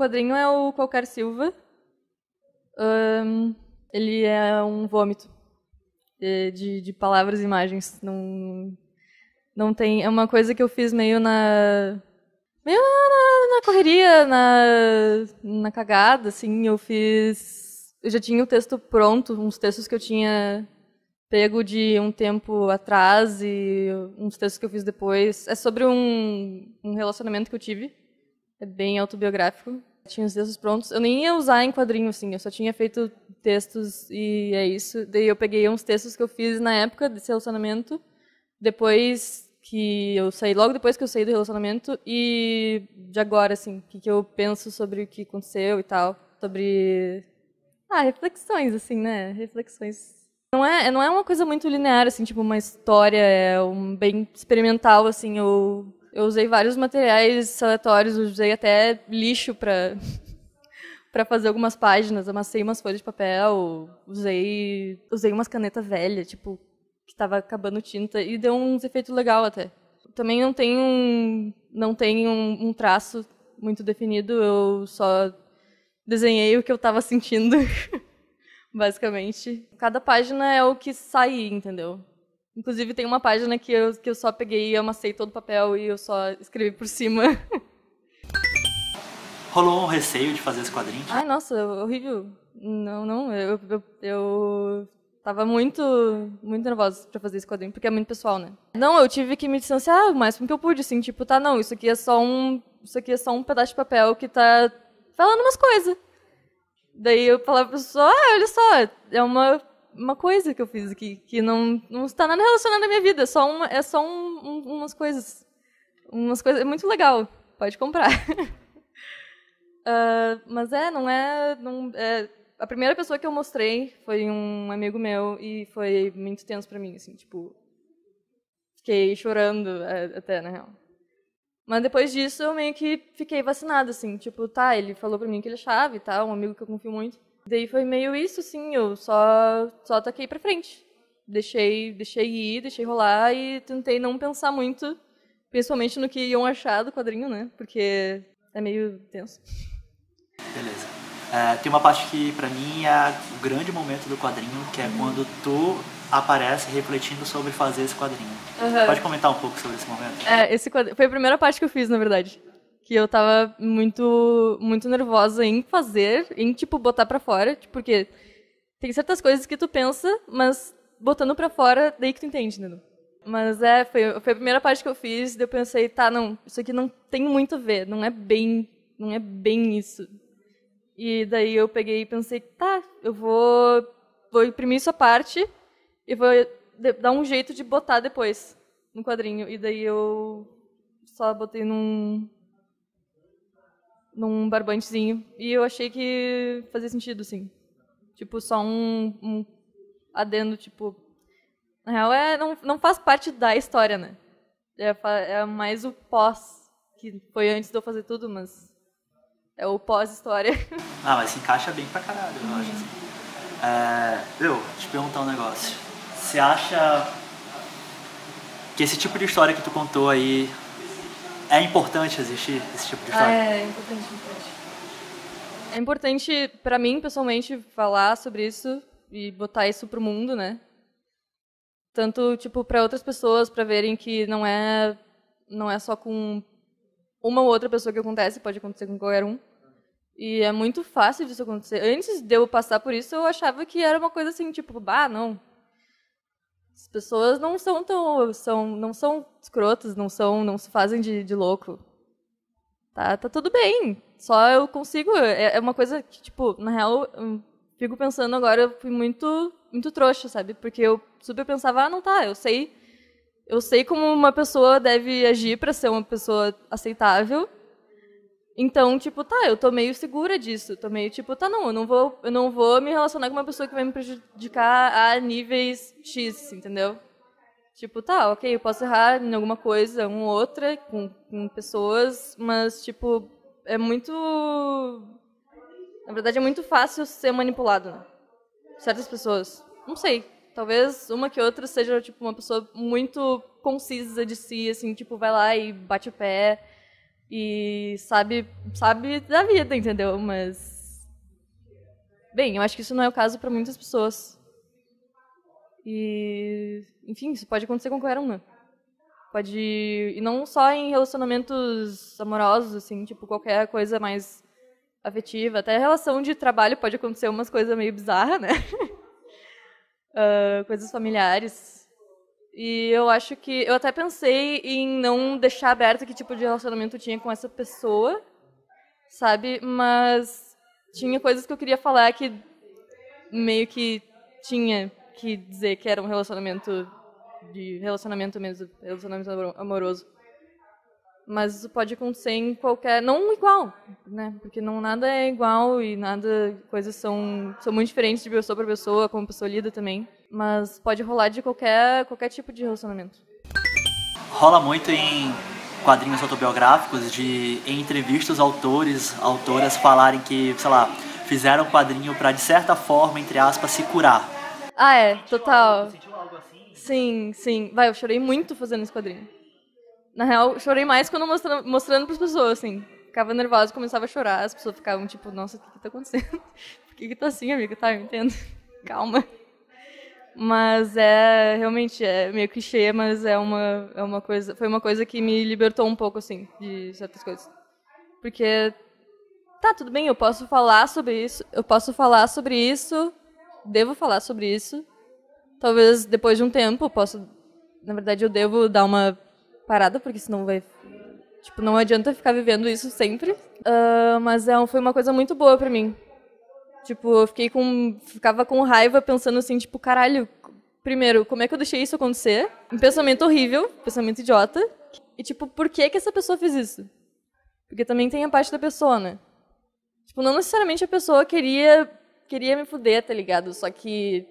quadrinho é o Qualquer Silva. Ele é um vômito de palavras e imagens. Não tem, é uma coisa que eu fiz meio na correria, na cagada, assim. Eu já tinha o texto pronto, uns textos que eu tinha pego de um tempo atrás e uns textos que eu fiz depois. É sobre um relacionamento que eu tive, é bem autobiográfico. Tinha os textos prontos, eu nem ia usar em quadrinho, assim, eu só tinha feito textos e é isso. Daí eu peguei uns textos que eu fiz na época desse relacionamento, depois que eu saí, logo depois que eu saí do relacionamento, e de agora, assim, o que eu penso sobre o que aconteceu e tal, sobre... reflexões, assim, né? Reflexões... Não é uma coisa muito linear, assim, tipo uma história, é bem experimental, assim. Eu usei vários materiais aleatórios, usei até lixo para fazer algumas páginas, amassei umas folhas de papel, usei umas canetas velhas, tipo, que tava acabando tinta, e deu uns efeitos legais até. Também não tem um traço muito definido, eu só desenhei o que eu tava sentindo. Basicamente. Cada página é o que sai, entendeu? Inclusive, tem uma página que eu só peguei e amassei todo o papel e eu só escrevi por cima. Rolou um receio de fazer esse quadrinho? Ai, nossa, horrível. Não, eu tava muito nervosa pra fazer esse quadrinho, porque é muito pessoal, né? Não, eu tive que me distanciar o máximo que eu pude, assim, tipo, tá, não, isso aqui é só um pedaço de papel que tá falando umas coisas. Daí eu falava pra pessoa, olha só, é uma coisa que eu fiz aqui, que não está nada relacionado à minha vida, é só umas coisas. Umas coisas, é muito legal, pode comprar. Mas a primeira pessoa que eu mostrei foi um amigo meu e foi muito tenso pra mim, assim, tipo, fiquei chorando até, na real. Mas depois disso, eu meio que fiquei vacinada, assim. Tipo, tá, ele falou pra mim que ele achava e tal, um amigo que eu confio muito. Daí foi meio isso, assim, eu só taquei pra frente. Deixei ir, deixei rolar e tentei não pensar muito, principalmente no que iam achar do quadrinho, né? Porque é meio tenso. Beleza. Tem uma parte que, pra mim, é o grande momento do quadrinho, que é quando tu... aparece refletindo sobre fazer esse quadrinho. Uhum. Pode comentar um pouco sobre esse momento? Esse quadrinho foi a primeira parte que eu fiz, na verdade. Que eu tava muito nervosa em fazer, em, tipo, botar pra fora, porque tem certas coisas que tu pensa, mas botando pra fora, daí que tu entende, né? Mas foi a primeira parte que eu fiz, daí eu pensei, tá, não, isso aqui não tem muito a ver, não é bem isso. E daí eu peguei e pensei, tá, eu vou imprimir essa parte, e vou dar um jeito de botar depois no quadrinho. E daí eu só botei num barbantezinho. E eu achei que fazia sentido, assim. Tipo, só um adendo, tipo... Na real, não faz parte da história, né? É mais o pós, que foi antes de eu fazer tudo, mas... É o pós-história. Ah, mas se encaixa bem pra caralho, eu acho, assim. Eu te perguntar um negócio. Você acha que esse tipo de história que tu contou aí é importante existir, esse tipo de história? É importante. É importante para mim, pessoalmente, falar sobre isso e botar isso pro mundo, né? Tanto, tipo, para outras pessoas, para verem que não é só com uma ou outra pessoa que acontece, pode acontecer com qualquer um. E é muito fácil disso acontecer. Antes de eu passar por isso, eu achava que era uma coisa assim, tipo, não. As pessoas não são tão escrotas, não se fazem de louco. Tá tudo bem. Só eu consigo. É uma coisa que, tipo, na real, eu fico pensando agora, eu fui muito trouxa, sabe? Porque eu super pensava, não tá, eu sei como uma pessoa deve agir para ser uma pessoa aceitável. Então, tipo, tá, eu tô meio segura disso. Tô meio, tipo, tá, não, eu não vou me relacionar com uma pessoa que vai me prejudicar a níveis X, entendeu? Tipo, tá, ok, eu posso errar em alguma coisa, uma ou outra, com pessoas, mas, tipo, é muito... Na verdade, é muito fácil ser manipulado, né? Certas pessoas. Não sei, talvez uma que outra seja, tipo, uma pessoa muito concisa de si, assim, tipo, vai lá e bate o pé... e sabe da vida, entendeu? Mas, bem, eu acho que isso não é o caso para muitas pessoas. E, enfim, isso pode acontecer com qualquer um, né? Pode, e não só em relacionamentos amorosos, assim, tipo, qualquer coisa mais afetiva. Até a relação de trabalho pode acontecer umas coisas meio bizarras, né? Coisas familiares. E eu acho que... Eu até pensei em não deixar aberto que tipo de relacionamento eu tinha com essa pessoa, sabe? Mas tinha coisas que eu queria falar que meio que tinha que dizer que era um relacionamento... de relacionamento mesmo, relacionamento amoroso. Mas isso pode acontecer em qualquer... Não igual, né? Porque não, nada é igual e nada... Coisas são muito diferentes de pessoa para pessoa, como a pessoa lida também. Mas pode rolar de qualquer tipo de relacionamento. Rola muito em quadrinhos autobiográficos, em entrevistas, autores, autoras falarem que, sei lá, fizeram um quadrinho para, de certa forma, entre aspas, se curar. Ah, é. Total. Você sentiu algo assim? Sim, sim. Vai, eu chorei muito fazendo esse quadrinho. Na real, eu chorei mais quando mostrando para as pessoas, assim. Ficava nervosa, começava a chorar, as pessoas ficavam tipo, nossa, o que está acontecendo? Por que está assim, amiga? Tá, eu entendo. Calma. Mas é, realmente, é meio clichê, mas é uma coisa, foi uma coisa que me libertou um pouco, assim, de certas coisas. Porque, tá, tudo bem, eu posso falar sobre isso, devo falar sobre isso. Talvez depois de um tempo eu possa... Na verdade, eu devo dar uma parada, porque senão vai... Tipo, não adianta ficar vivendo isso sempre. Mas foi uma coisa muito boa pra mim. Tipo, eu ficava com raiva pensando assim, tipo, caralho, primeiro, como é que eu deixei isso acontecer? Um pensamento horrível, pensamento idiota. E tipo, por que essa pessoa fez isso? Porque também tem a parte da pessoa, né? Tipo, não necessariamente a pessoa queria me fuder, tá ligado? Só que...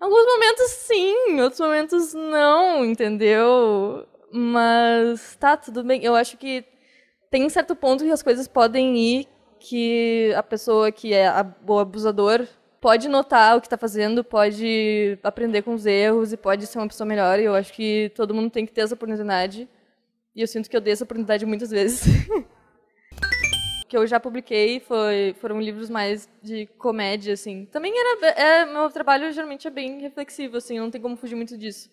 Alguns momentos sim, outros momentos não, entendeu? Mas tá, tudo bem. Eu acho que tem um certo ponto que as coisas podem ir que a pessoa que é o abusador pode notar o que tá fazendo, pode aprender com os erros e pode ser uma pessoa melhor. E eu acho que todo mundo tem que ter essa oportunidade. E eu sinto que eu dei essa oportunidade muitas vezes. Que eu já publiquei foram livros mais de comédia, assim. Também meu trabalho geralmente é bem reflexivo, assim, não tem como fugir muito disso.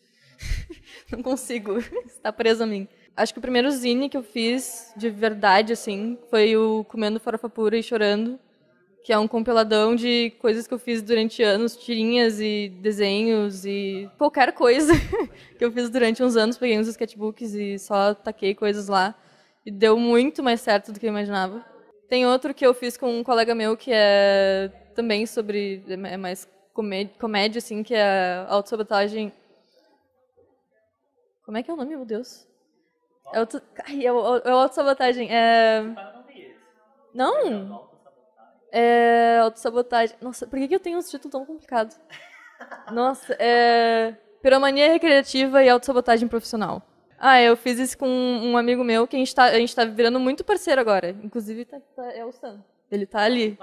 Não consigo, está preso a mim. Acho que o primeiro zine que eu fiz de verdade, assim, foi o Comendo Fora Fapura e Chorando, que é um compiladão de coisas que eu fiz durante anos, tirinhas e desenhos e qualquer coisa que eu fiz durante uns anos, peguei uns sketchbooks e só taquei coisas lá. E deu muito mais certo do que eu imaginava. Tem outro que eu fiz com um colega meu que é também sobre... É mais comédia, assim, que é autossabotagem... Como é que é o nome, meu Deus? É autossabotagem, é... Não! É autossabotagem... Nossa, por que eu tenho um título tão complicado? Nossa, é... Piromania recreativa e autossabotagem profissional. Ah, eu fiz isso com um amigo meu que a gente tá virando muito parceiro agora. Inclusive, é o Sam. Ele tá ali.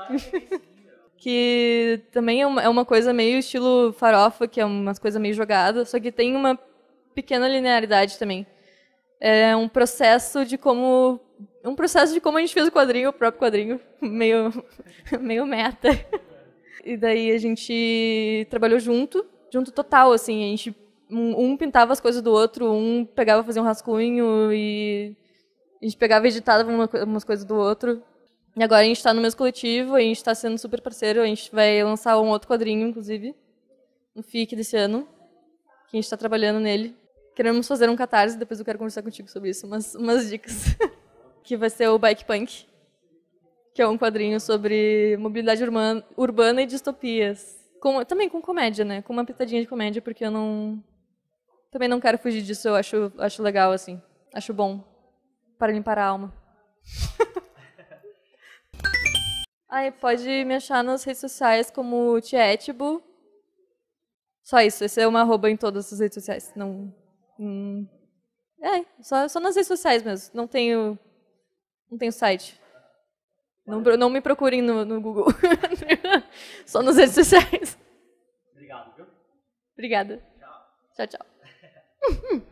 Que também é uma coisa meio estilo farofa, que é umas coisas meio jogadas, só que tem uma pequena linearidade também. É um processo de como... a gente fez o quadrinho, o próprio quadrinho. Meio meta. E daí a gente trabalhou junto total, assim. A gente... Um pintava as coisas do outro, um pegava fazer um rascunho e a gente pegava e editava umas coisas do outro. E agora a gente está no mesmo coletivo, a gente está sendo super parceiro, a gente vai lançar um outro quadrinho, inclusive, um FIC desse ano, que a gente está trabalhando nele. Queremos fazer um catarse, depois eu quero conversar contigo sobre isso, umas dicas. Que vai ser o Bike Punk, que é um quadrinho sobre mobilidade urbana e distopias. Também com comédia, né? Com uma pitadinha de comédia, porque eu não... Também não quero fugir disso, eu acho legal, assim. Acho bom. Para limpar a alma. Aí pode me achar nas redes sociais como Tietbo. Só isso, esse é uma arroba em todas as redes sociais. Não... só nas redes sociais mesmo. Não tenho site. Não me procurem no Google. Só nas redes sociais. Obrigado, viu? Obrigada. Tchau, tchau.